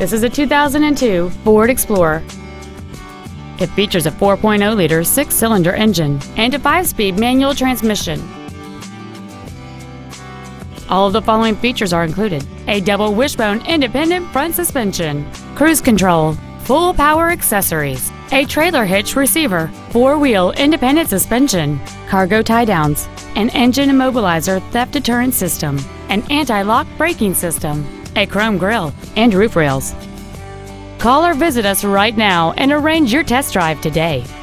This is a 2002 Ford Explorer. It features a 4.0-liter six-cylinder engine and a 5-speed manual transmission. All of the following features are included: a double wishbone independent front suspension, cruise control, full power accessories, a trailer hitch receiver, four-wheel independent suspension, cargo tie-downs, an engine immobilizer theft deterrent system, an anti-lock braking system, a chrome grille, and roof rails. Call or visit us right now and arrange your test drive today.